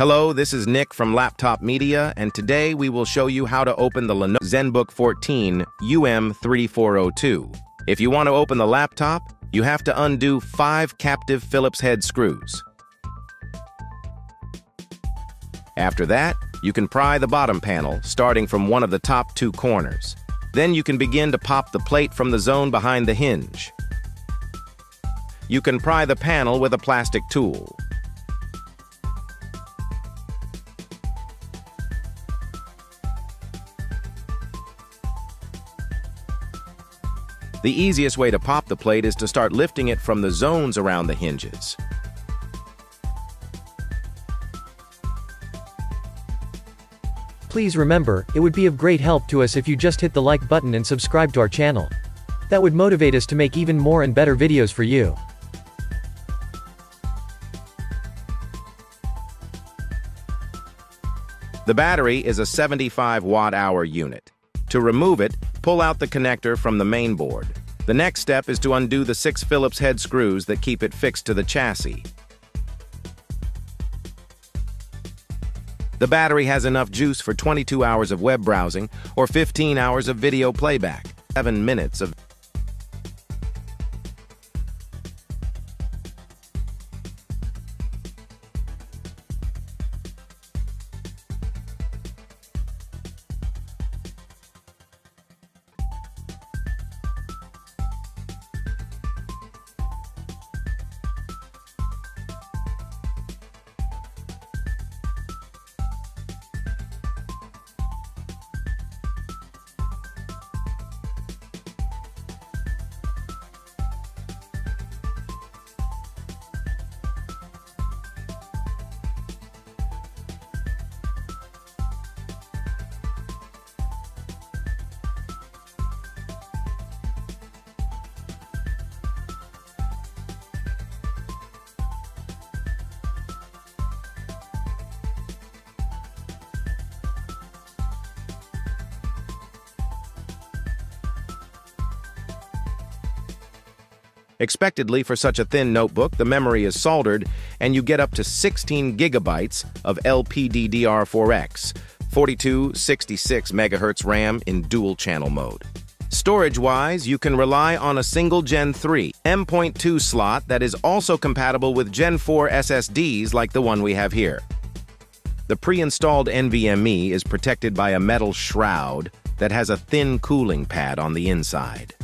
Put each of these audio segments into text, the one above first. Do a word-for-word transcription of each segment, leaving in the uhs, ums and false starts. Hello, this is Nick from Laptop Media, and today we will show you how to open the Lenovo ZenBook fourteen U M thirty-four oh two. If you want to open the laptop, you have to undo five captive Phillips-head screws. After that, you can pry the bottom panel, starting from one of the top two corners. Then you can begin to pop the plate from the zone behind the hinge. You can pry the panel with a plastic tool. The easiest way to pop the plate is to start lifting it from the zones around the hinges. Please remember, it would be of great help to us if you just hit the like button and subscribe to our channel. That would motivate us to make even more and better videos for you. The battery is a seventy-five watt hour unit. To remove it, pull out the connector from the main board. The next step is to undo the six Phillips head screws that keep it fixed to the chassis. The battery has enough juice for twenty-two hours of web browsing or fifteen hours of video playback, seven minutes of Expectedly, for such a thin notebook, the memory is soldered, and you get up to sixteen gigabytes of L P D D R four X, forty-two sixty-six megahertz RAM in dual-channel mode. Storage-wise, you can rely on a single Gen three M dot two slot that is also compatible with Gen four S S Ds like the one we have here. The pre-installed N V M e is protected by a metal shroud that has a thin cooling pad on the inside.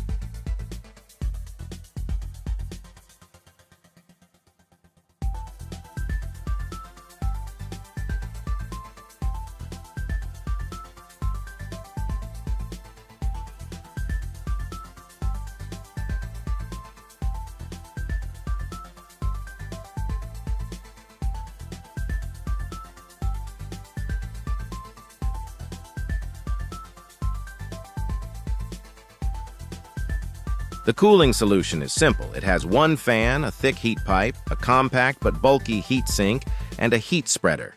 The cooling solution is simple. It has one fan, a thick heat pipe, a compact but bulky heat sink, and a heat spreader.